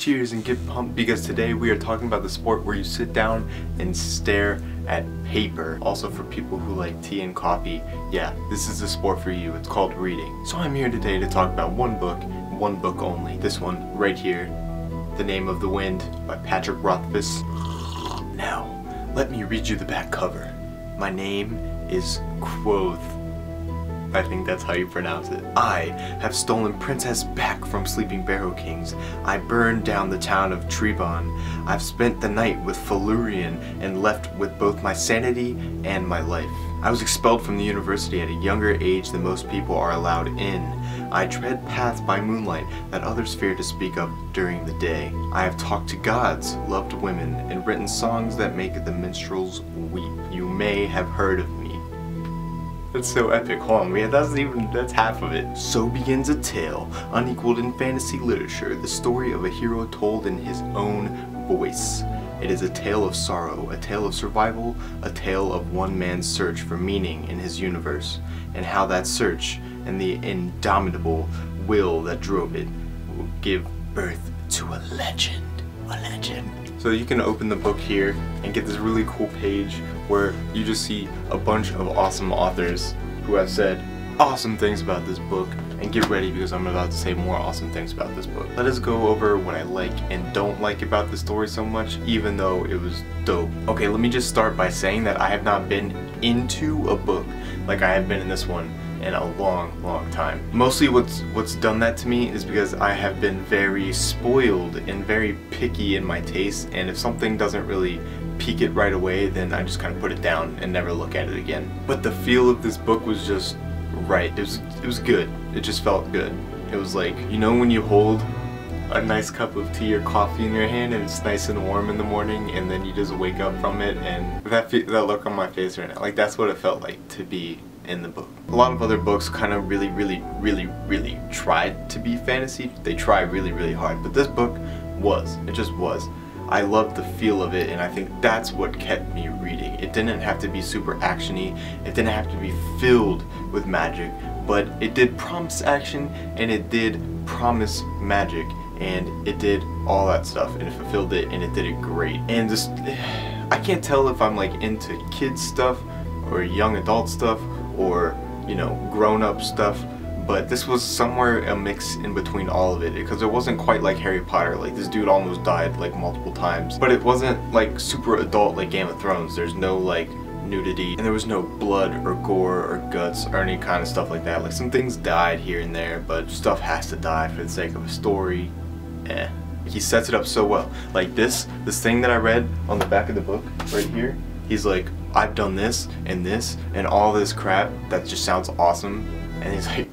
Cheers and get pumped, because today we are talking about the sport where you sit down and stare at paper. Also for people who like tea and coffee, yeah, this is the sport for you. It's called reading. So I'm here today to talk about one book, one book only. This one right here, The Name of the Wind by Patrick Rothfuss. Now, let me read you the back cover. My name is Kvothe. I think that's how you pronounce it. I have stolen Princess Beck from sleeping Barrow kings. I burned down the town of Trebon. I've spent the night with Felurian and left with both my sanity and my life. I was expelled from the university at a younger age than most people are allowed in. I tread paths by moonlight that others fear to speak of during the day. I have talked to gods, loved women, and written songs that make the minstrels weep. You may have heard of me. That's so epic, hold on, man, that's half of it. So begins a tale, unequaled in fantasy literature, the story of a hero told in his own voice. It is a tale of sorrow, a tale of survival, a tale of one man's search for meaning in his universe, and how that search, and the indomitable will that drove it, will give birth to a legend. A legend. So you can open the book here and get this really cool page where you just see a bunch of awesome authors who have said awesome things about this book, and get ready because I'm about to say more awesome things about this book. Let us go over what I like and don't like about this story so much, even though it was dope. Okay, let me just start by saying that I have not been into a book like I have been in this one in a long, long time. Mostly what's done that to me is because I have been very spoiled and very picky in my taste, and if something doesn't really pique it right away, then I just kind of put it down and never look at it again. But the feel of this book was just right. It was good. It just felt good. It was like, you know when you hold a nice cup of tea or coffee in your hand and it's nice and warm in the morning, and then you just wake up from it, and that look on my face right now, like that's what it felt like to be in the book. A lot of other books kind of really tried to be fantasy. They try really hard, but this book was. It just was. I loved the feel of it, and I think that's what kept me reading. It didn't have to be super actiony. It didn't have to be filled with magic, but it did promise action, and it did promise magic, and it did all that stuff, and it fulfilled it, and it did it great. And just, I can't tell if I'm like into kids stuff or young adult stuff, or, you know, grown-up stuff, but this was somewhere a mix in between all of it, because it wasn't quite like Harry Potter. Like, this dude almost died like multiple times, but it wasn't like super adult like Game of Thrones. There's no like nudity, and there was no blood or gore or guts or any kind of stuff like that. Like, some things died here and there, but stuff has to die for the sake of a story. He sets it up so well. Like this thing that I read on the back of the book right here, he's like, I've done this and all this crap that just sounds awesome, and he's like,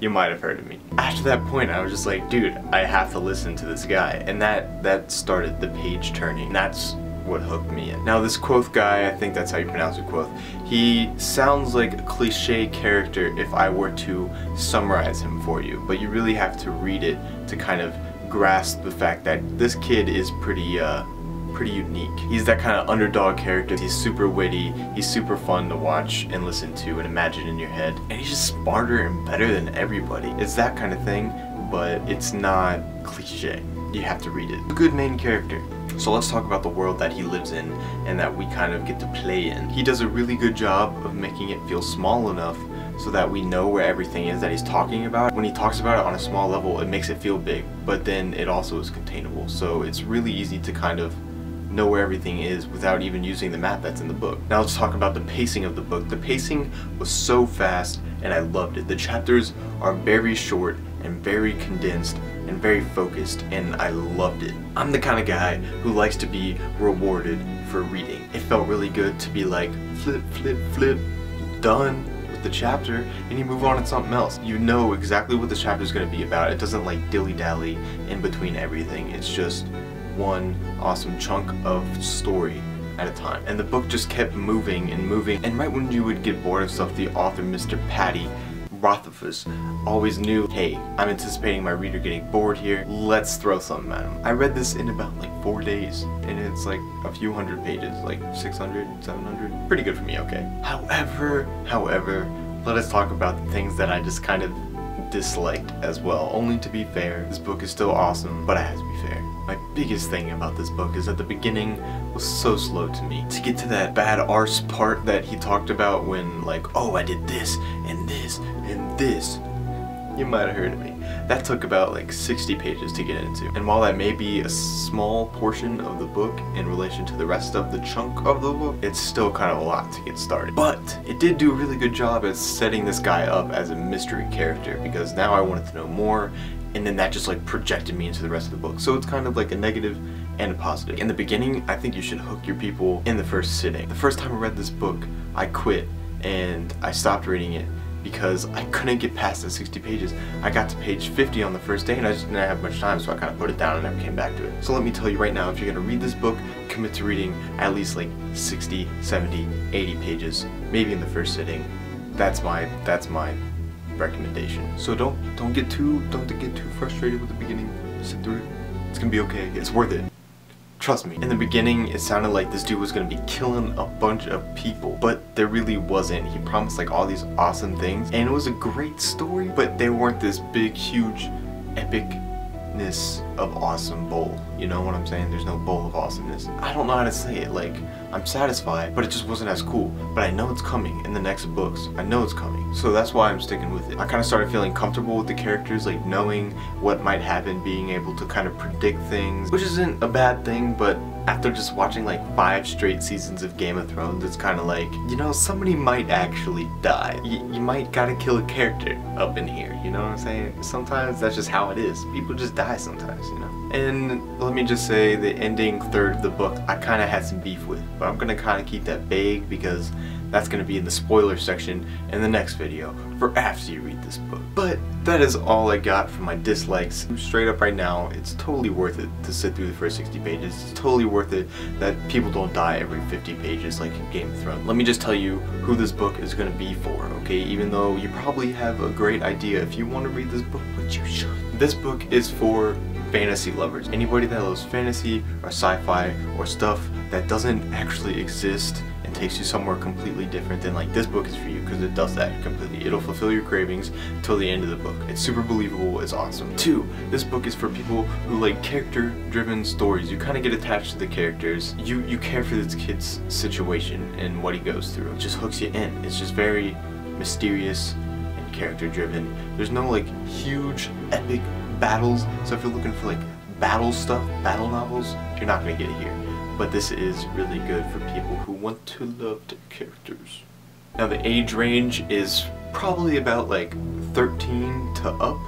you might have heard of me. After that point, I was just like, dude, I have to listen to this guy, and that started the page turning. That's what hooked me in. Now this Kvothe guy, I think that's how you pronounce it, Kvothe, he sounds like a cliche character if I were to summarize him for you, but you really have to read it to kind of grasp the fact that this kid is pretty unique. He's that kind of underdog character. He's super witty, he's super fun to watch and listen to and imagine in your head, and he's just smarter and better than everybody. It's that kind of thing, but it's not cliche. You have to read it. A good main character. So let's talk about the world that he lives in and that we kind of get to play in. He does a really good job of making it feel small enough so that we know where everything is that he's talking about. When he talks about it on a small level, it makes it feel big, but then it also is containable. So it's really easy to kind of know where everything is without even using the map that's in the book. Now let's talk about the pacing of the book. The pacing was so fast, and I loved it. The chapters are very short and very condensed and very focused, and I loved it. I'm the kind of guy who likes to be rewarded for reading. It felt really good to be like, flip, flip, flip, done with the chapter, and you move on to something else. You know exactly what the chapter is going to be about. It doesn't like dilly-dally in between everything. It's just one awesome chunk of story at a time, and the book just kept moving and moving, and right when you would get bored of stuff, the author, Mr. Patty Rothfuss, always knew, hey, I'm anticipating my reader getting bored here, let's throw something at him. I read this in about like 4 days, and it's like a few hundred pages, like 600, 700, pretty good for me, okay. However, let us talk about the things that I just kind of disliked as well. Only to be fair, this book is still awesome, but I have to be fair. My biggest thing about this book is that the beginning was so slow to me. To get to that bad arse part that he talked about when, like, oh, I did this, and this, and this. You might have heard of me. That took about like 60 pages to get into. And while that may be a small portion of the book in relation to the rest of the chunk of the book, it's still kind of a lot to get started. But it did do a really good job at setting this guy up as a mystery character, because now I wanted to know more, and then that just like projected me into the rest of the book. So it's kind of like a negative and a positive. In the beginning, I think you should hook your people in the first sitting. The first time I read this book, I quit and I stopped reading it, because I couldn't get past the 60 pages. I got to page 50 on the first day and I just didn't have much time, so I kind of put it down and never came back to it. So let me tell you right now, if you're going to read this book, commit to reading at least like 60, 70, 80 pages, maybe in the first sitting. That's my recommendation. So don't get too frustrated with the beginning. Sit through it. It's going to be okay. It's worth it. Trust me. In the beginning, it sounded like this dude was gonna be killing a bunch of people, but there really wasn't. He promised like all these awesome things, and it was a great story, but they weren't this big, huge, epicness of awesome bowl. You know what I'm saying? There's no bowl of awesomeness. I don't know how to say it. Like, I'm satisfied, but it just wasn't as cool. But I know it's coming in the next books. I know it's coming. So that's why I'm sticking with it. I kind of started feeling comfortable with the characters, like knowing what might happen, being able to kind of predict things, which isn't a bad thing, but after just watching like 5 straight seasons of Game of Thrones, it's kind of like, you know, somebody might actually die. You might gotta kill a character up in here, you know what I'm saying? Sometimes that's just how it is. People just die sometimes, you know? And let me just say, the ending third of the book, I kind of had some beef with. But I'm gonna kind of keep that vague, because that's gonna be in the spoiler section in the next video for after you read this book. But that is all I got for my dislikes. Straight up right now, it's totally worth it to sit through the first 60 pages. It's totally worth it that people don't die every 50 pages like in Game of Thrones. Let me just tell you who this book is gonna be for, okay? Even though you probably have a great idea if you want to read this book, which you should. This book is for fantasy lovers. Anybody that loves fantasy or sci-fi or stuff that doesn't actually exist and takes you somewhere completely different, then like this book is for you, because it does that completely. It'll fulfill your cravings till the end of the book. It's super believable, it's awesome. 2, this book is for people who like character-driven stories. You kind of get attached to the characters. You care for this kid's situation and what he goes through. It just hooks you in. It's just very mysterious and character-driven. There's no like huge epic battles, so if you're looking for like battle stuff, battle novels, you're not gonna get it here. But this is really good for people who want to love their characters. Now the age range is probably about like 13 to up.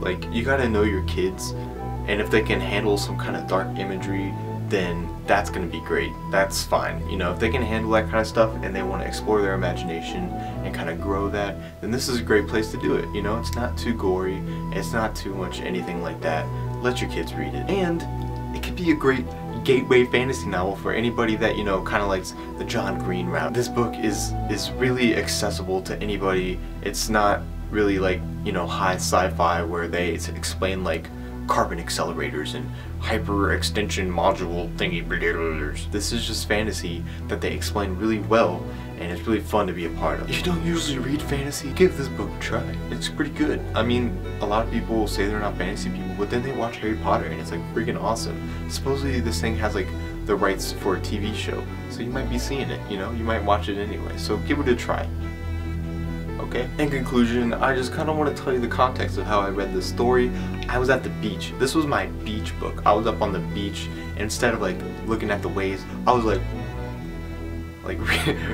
Like, you gotta know your kids, and if they can handle some kind of dark imagery, then that's gonna be great. That's fine. You know, if they can handle that kind of stuff and they want to explore their imagination and kind of grow that, then this is a great place to do it. You know, it's not too gory, it's not too much anything like that. Let your kids read it. And it could be a great gateway fantasy novel for anybody that, you know, kind of likes the John Green route. This book is really accessible to anybody. It's not really like, you know, high sci-fi where they explain like carbon accelerators and hyper extension module thingy. This is just fantasy that they explain really well, and it's really fun to be a part of. If you don't usually read fantasy, give this book a try. It's pretty good. I mean, a lot of people say they're not fantasy people, but then they watch Harry Potter and it's like freaking awesome. Supposedly this thing has like the rights for a TV show, so you might be seeing it, you know? You might watch it anyway, so give it a try. Okay. In conclusion, I just kind of want to tell you the context of how I read this story. I was at the beach. This was my beach book. I was up on the beach, and instead of like looking at the waves, I was like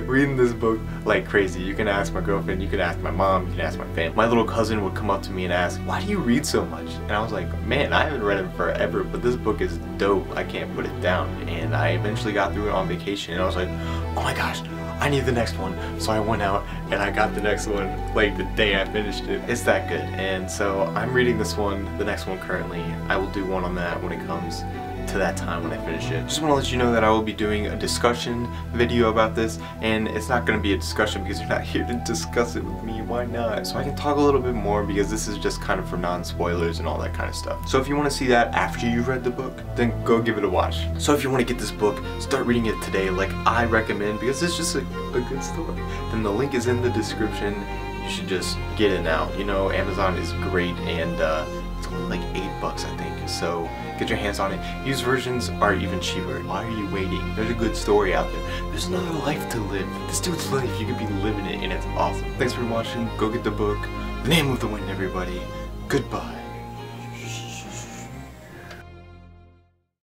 reading this book like crazy. You can ask my girlfriend, you can ask my mom, you can ask my family. My little cousin would come up to me and ask, "Why do you read so much?" And I was like, "Man, I haven't read it forever, but this book is dope. I can't put it down." And I eventually got through it on vacation, and I was like, "Oh my gosh, I need the next one." So I went out and I got the next one like the day I finished it. It's that good. And so I'm reading this one, the next one currently. I will do one on that when it comes to that time when I finish it. Just want to let you know that I will be doing a discussion video about this, and it's not going to be a discussion because you're not here to discuss it with me. Why not? So I can talk a little bit more, because this is just kind of for non-spoilers and all that kind of stuff. So if you want to see that after you've read the book, then go give it a watch. So if you want to get this book, start reading it today like I recommend, because it's just a good story. Then the link is in the description. you should just get it now. You know, Amazon is great, and it's only like $8, I think. So get your hands on it. Used versions are even cheaper. Why are you waiting? There's a good story out there. There's another life to live. This dude's life, you could be living it, and it's awesome. Thanks for watching. Go get the book, The Name of the Wind, everybody. Goodbye.